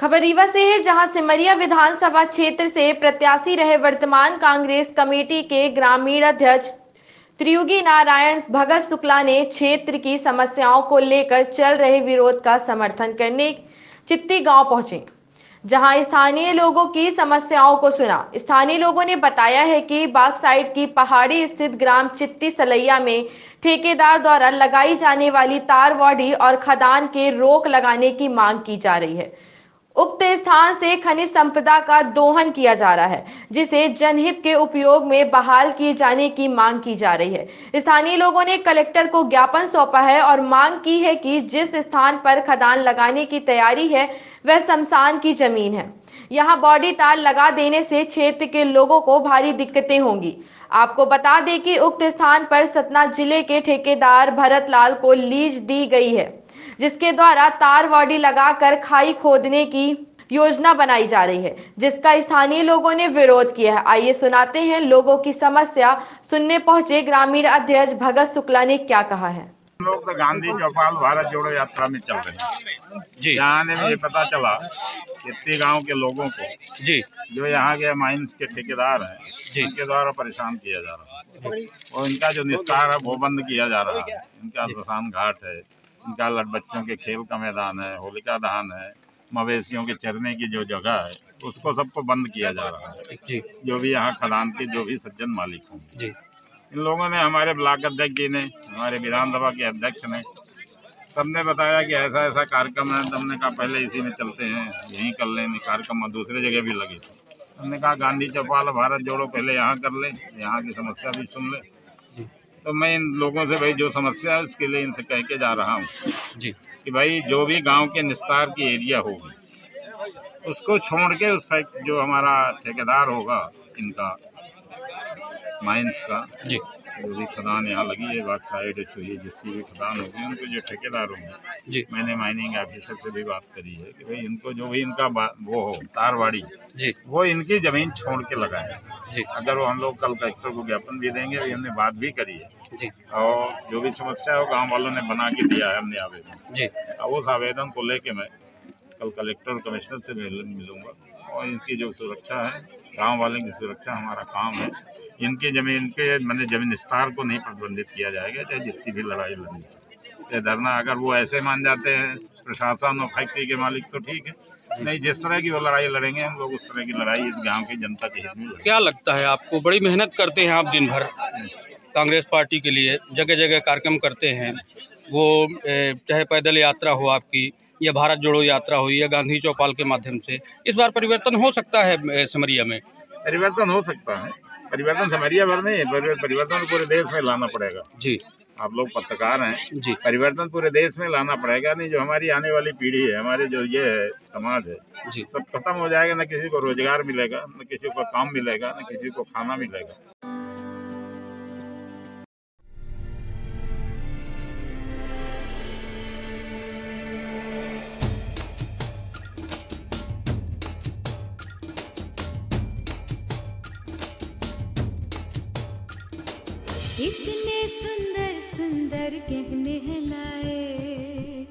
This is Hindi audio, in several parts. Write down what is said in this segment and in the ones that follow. खबर रीवा से है, जहां सेमरिया विधानसभा क्षेत्र से प्रत्याशी रहे वर्तमान कांग्रेस कमेटी के ग्रामीण अध्यक्ष त्रियुगी नारायण भगत शुक्ला ने क्षेत्र की समस्याओं को लेकर चल रहे विरोध का समर्थन करने चित्ती गांव पहुंचे, जहां स्थानीय लोगों की समस्याओं को सुना। स्थानीय लोगों ने बताया है कि बागसाइड की पहाड़ी स्थित ग्राम चित्ती सलैया में ठेकेदार द्वारा लगाई जाने वाली तार वाड़ी और खदान के रोक लगाने की मांग की जा रही है। उक्त स्थान से खनिज संपदा का दोहन किया जा रहा है, जिसे जनहित के उपयोग में बहाल किए जाने की मांग की जा रही है। स्थानीय लोगों ने कलेक्टर को ज्ञापन सौंपा है और मांग की है कि जिस स्थान पर खदान लगाने की तैयारी है वह शमशान की जमीन है। यहां बॉडी तार लगा देने से क्षेत्र के लोगों को भारी दिक्कतें होंगी। आपको बता दें कि उक्त स्थान पर सतना जिले के ठेकेदार भरतलाल को लीज दी गई है, जिसके द्वारा तार बॉडी लगाकर खाई खोदने की योजना बनाई जा रही है, जिसका स्थानीय लोगों ने विरोध किया है। आइए सुनाते हैं लोगों की समस्या। सुनने पहुंचे ग्रामीण अध्यक्ष भगत शुक्ला ने क्या कहा है। हम लोग तो गांधी चौपाल भारत जोड़ो यात्रा में चल रहे हैं जी। यहाँ आने में ये पता चला चित्ती गांव के लोगों को जी, जो यहाँ के माइंस के ठेकेदार हैं जी, उनके द्वारा परेशान किया जा रहा है और इनका जो निस्तार है वो बंद किया जा रहा है। इनका शमशान घाट है, इनका लड़ बच्चों के खेल का मैदान है, होलिका दहन है, मवेशियों के चरने की जो जगह है उसको सबको बंद किया जा रहा है जी। जो भी यहाँ खदान के जो भी सज्जन मालिक होंगे जी, इन लोगों ने हमारे ब्लॉक अध्यक्ष जी ने, हमारे विधानसभा के अध्यक्ष ने, सबने बताया कि ऐसा ऐसा कार्यक्रम है। हमने कहा पहले इसी में चलते हैं, यहीं कर लेंगे कार्यक्रम और दूसरे जगह भी लगे। हमने कहा गांधी चौपाल भारत जोड़ो पहले यहाँ कर लें, यहाँ की समस्या भी सुन लें। तो मैं इन लोगों से भाई जो समस्या है उसके लिए इनसे कह के जा रहा हूँ जी कि भाई जो भी गांव के निस्तार की एरिया होगी उसको छोड़ के उस फैक्ट जो हमारा ठेकेदार होगा इनका माइंस का जी, जो भी खदान यहाँ लगी है बाग साइड चाहिए, जिसकी भी खदान होगी उनको जो ठेकेदार होंगे जी। मैंने माइनिंग ऑफिसर से भी बात करी है कि भाई इनको जो भी इनका वो हो तारवाड़ी जी, वो इनकी ज़मीन छोड़ के लगाए जी। अगर वो हम लोग कल कलेक्टर को ज्ञापन भी देंगे, अभी हमने बात भी करी है जी। और जो भी समस्या है वो गाँव वालों ने बना के दिया है, हमने आवेदन जी। अब उस आवेदन को लेके मैं कल कलेक्टर और कमिश्नर से मिलूँगा और इनकी जो सुरक्षा है, गाँव वालों की सुरक्षा हमारा काम है। इनके जमीन के मैंने जमीन विस्तार को नहीं प्रतिबंधित किया जाएगा, चाहे जितनी भी लड़ाई लड़नी है धरना। अगर वो ऐसे मान जाते हैं प्रशासन और फैक्ट्री के मालिक तो ठीक है, नहीं जिस तरह की वो लड़ाई लड़ेंगे हम लोग उस तरह की लड़ाई इस गांव की जनता के हित में लड़ेंगे। क्या लगता है आपको, बड़ी मेहनत करते हैं आप दिन भर कांग्रेस पार्टी के लिए, जगह जगह कार्यक्रम करते हैं, वो चाहे पैदल यात्रा हो आपकी या भारत जोड़ो यात्रा हो या गांधी चौपाल के माध्यम से, इस बार परिवर्तन हो सकता है सेमरिया में? परिवर्तन हो सकता है, परिवर्तन सेमरिया भर नहीं, परिवर्तन पूरे देश में लाना पड़ेगा जी। आप लोग पत्रकार हैं जी, परिवर्तन पूरे देश में लाना पड़ेगा। नहीं जो हमारी आने वाली पीढ़ी है, हमारे जो ये है समाज है जी, सब खत्म हो जाएगा। ना किसी को रोजगार मिलेगा, ना किसी को काम मिलेगा, ना किसी को खाना मिलेगा। इतने सुंदर सुंदर गहने लाए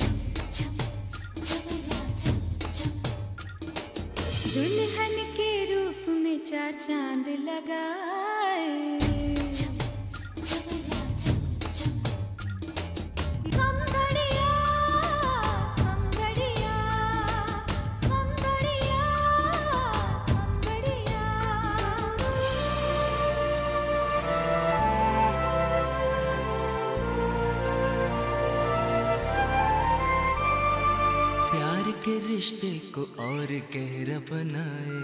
दुल्हन के रूप में चार चांद लगाए, रिश्ते को और गहरा बनाए,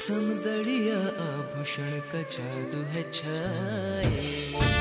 समदड़िया आभूषण का जादू है छाए।